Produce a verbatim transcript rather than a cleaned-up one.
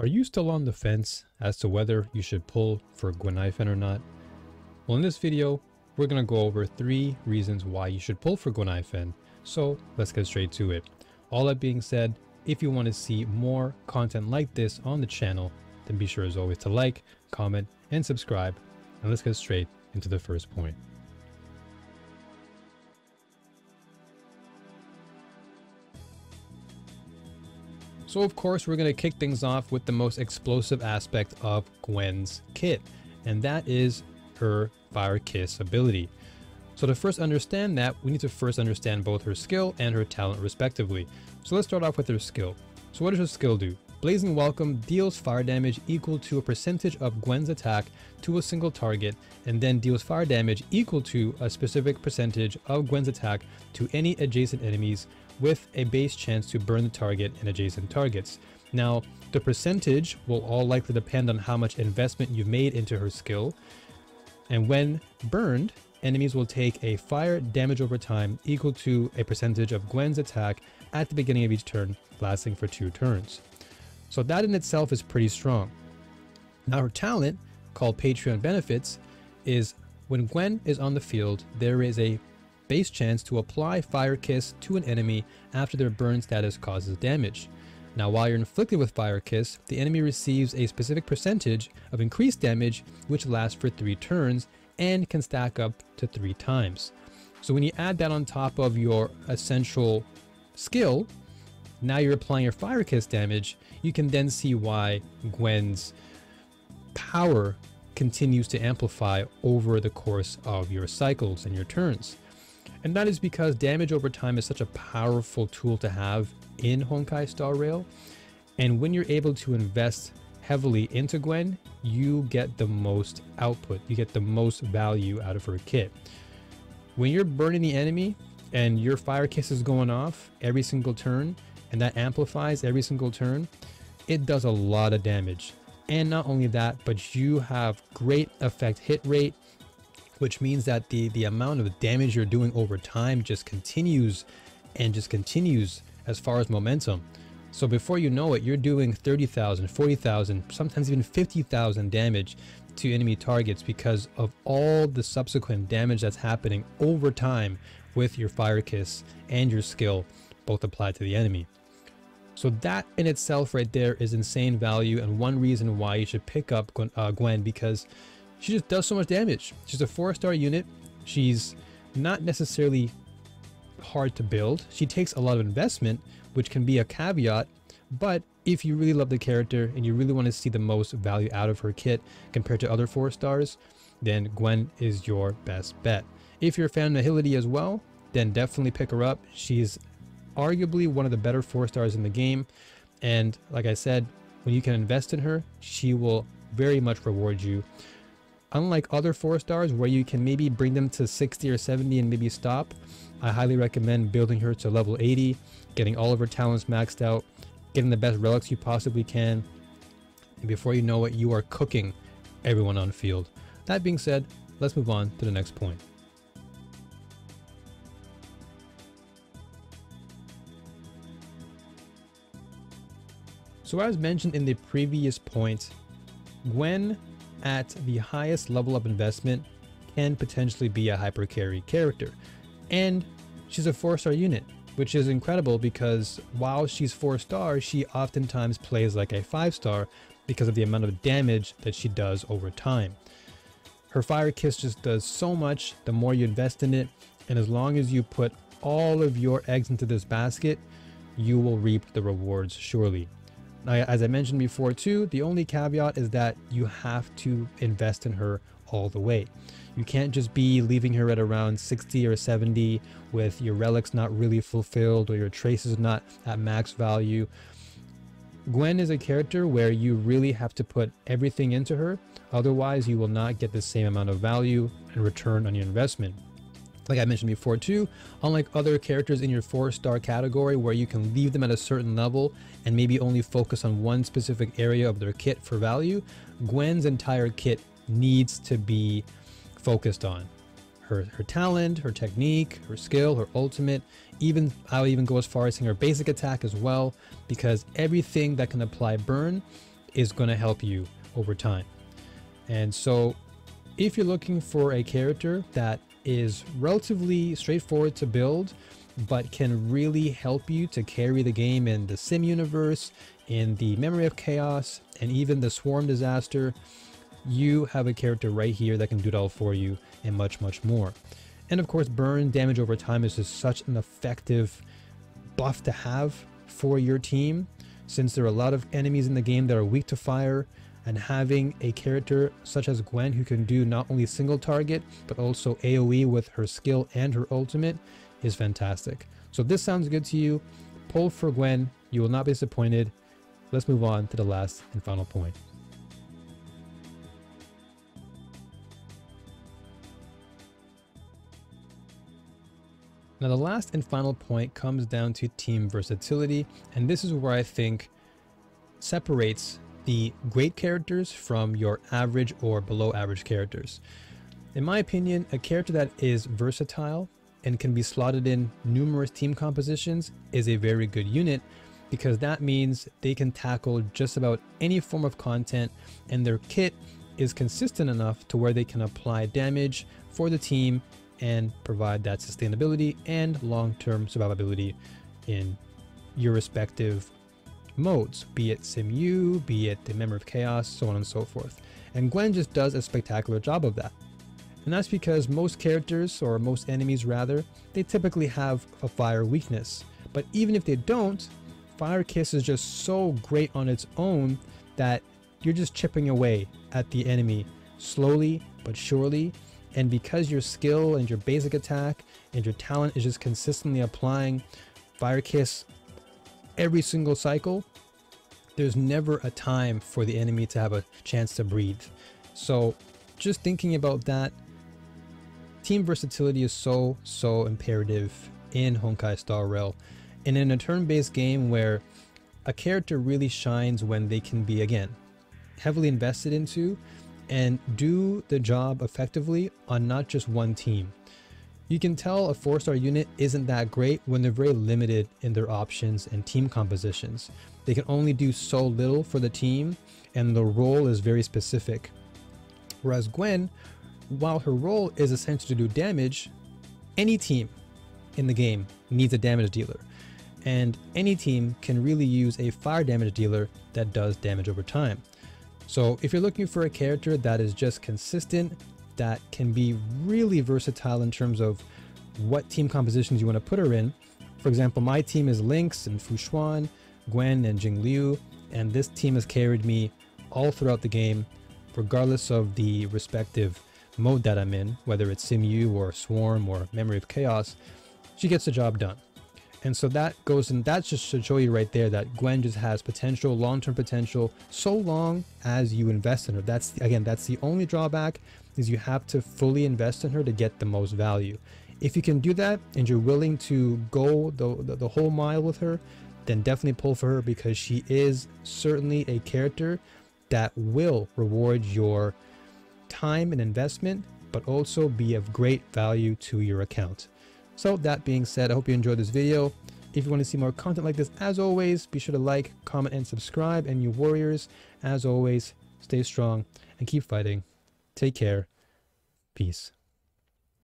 Are you still on the fence as to whether you should pull for Guinaifen or not? Well, in this video, we're going to go over three reasons why you should pull for Guinaifen. So let's get straight to it. All that being said, if you want to see more content like this on the channel, then be sure as always to like, comment, and subscribe. And let's get straight into the first point. So of course, we're going to kick things off with the most explosive aspect of Gwen's kit, and that is her Fire Kiss ability. So to first understand that, we need to first understand both her skill and her talent respectively. So let's start off with her skill. So what does her skill do? Blazing Welcome deals fire damage equal to a percentage of Gwen's attack to a single target, and then deals fire damage equal to a specific percentage of Gwen's attack to any adjacent enemies, with a base chance to burn the target and adjacent targets. Now, the percentage will all likely depend on how much investment you've made into her skill. And when burned, enemies will take a fire damage over time equal to a percentage of Gwen's attack at the beginning of each turn, lasting for two turns. So that in itself is pretty strong. Now her talent, called Patreon Benefits, is when Gwen is on the field, there is a base chance to apply Fire Kiss to an enemy after their burn status causes damage. Now while you're inflicted with Fire Kiss, the enemy receives a specific percentage of increased damage which lasts for three turns and can stack up to three times. So when you add that on top of your essential skill, now you're applying your Fire Kiss damage, you can then see why Gwen's power continues to amplify over the course of your cycles and your turns. And that is because damage over time is such a powerful tool to have in Honkai Star Rail. And when you're able to invest heavily into Gwen, you get the most output. You get the most value out of her kit. When you're burning the enemy and your Fire Kiss is going off every single turn, and that amplifies every single turn, it does a lot of damage. And not only that, but you have great effect hit rate, which means that the, the amount of damage you're doing over time just continues and just continues as far as momentum. So before you know it, you're doing thirty thousand, forty thousand, sometimes even fifty thousand damage to enemy targets because of all the subsequent damage that's happening over time with your Fire Kiss and your skill, both applied to the enemy. So that in itself right there is insane value, and one reason why you should pick up Gwen, uh, Gwen because she just does so much damage. She's a four-star unit. She's not necessarily hard to build. She takes a lot of investment, which can be a caveat, but if you really love the character and you really want to see the most value out of her kit compared to other four stars, then Gwen is your best bet. If you're a fan of Nihility as well, then definitely pick her up. She's arguably one of the better four stars in the game, and like I said, when you can invest in her, she will very much reward you. Unlike other four stars where you can maybe bring them to sixty or seventy and maybe stop, I highly recommend building her to level eighty, getting all of her talents maxed out, getting the best relics you possibly can, and before you know it, you are cooking everyone on field. That being said, let's move on to the next point. So as mentioned in the previous point, Gwen at the highest level of investment can potentially be a hyper carry character, and she's a four-star unit, which is incredible because while she's four-star, she oftentimes plays like a five-star because of the amount of damage that she does over time. Her Fire Kiss just does so much the more you invest in it, and as long as you put all of your eggs into this basket, you will reap the rewards surely. As I mentioned before too, the only caveat is that you have to invest in her all the way. You can't just be leaving her at around sixty or seventy with your relics not really fulfilled or your traces not at max value. Gwen is a character where you really have to put everything into her, otherwise you will not get the same amount of value and return on your investment. Like I mentioned before too, unlike other characters in your four-star category where you can leave them at a certain level and maybe only focus on one specific area of their kit for value, Gwen's entire kit needs to be focused on. Her, her talent, her technique, her skill, her ultimate, even I would even go as far as saying her basic attack as well, because everything that can apply burn is going to help you over time. And so if you're looking for a character that is relatively straightforward to build, but can really help you to carry the game in the Sim universe, in the Memory of Chaos, and even the Swarm Disaster, you have a character right here that can do it all for you and much, much more. And of course, burn damage over time is just such an effective buff to have for your team, since there are a lot of enemies in the game that are weak to fire, and having a character such as Gwen who can do not only single target, but also AoE with her skill and her ultimate is fantastic. So if this sounds good to you, pull for Gwen. You will not be disappointed. Let's move on to the last and final point. Now, the last and final point comes down to team versatility, and this is where I think separates the great characters from your average or below average characters. In my opinion, a character that is versatile and can be slotted in numerous team compositions is a very good unit, because that means they can tackle just about any form of content, and their kit is consistent enough to where they can apply damage for the team and provide that sustainability and long-term survivability in your respective modes, be it Simu, be it the Memory of Chaos, so on and so forth. And Gwen just does a spectacular job of that. And that's because most characters, or most enemies rather, they typically have a fire weakness. But even if they don't, Fire Kiss is just so great on its own that you're just chipping away at the enemy slowly but surely. And because your skill and your basic attack and your talent is just consistently applying Fire Kiss every single cycle, there's never a time for the enemy to have a chance to breathe. So just thinking about that, team versatility is so, so imperative in Honkai Star Rail. And in a turn-based game where a character really shines when they can be, again, heavily invested into and do the job effectively on not just one team. You can tell a four-star unit isn't that great when they're very limited in their options and team compositions. They can only do so little for the team, and the role is very specific. Whereas Gwen, while her role is essentially to do damage, any team in the game needs a damage dealer. And any team can really use a fire damage dealer that does damage over time. So if you're looking for a character that is just consistent, that can be really versatile in terms of what team compositions you want to put her in. For example, my team is Lynx and Fu Xuan, Gwen and Jing Liu, and this team has carried me all throughout the game, regardless of the respective mode that I'm in, whether it's Simu or Swarm or Memory of Chaos, she gets the job done. And so that goes, and that's just to show you right there that Gwen just has potential, long-term potential, so long as you invest in her. That's, again, that's the only drawback, is you have to fully invest in her to get the most value. If you can do that and you're willing to go the, the, the whole mile with her, then definitely pull for her, because she is certainly a character that will reward your time and investment, but also be of great value to your account. So that being said, I hope you enjoyed this video. If you want to see more content like this, as always, be sure to like, comment, and subscribe. And you warriors, as always, stay strong and keep fighting. Take care. Peace.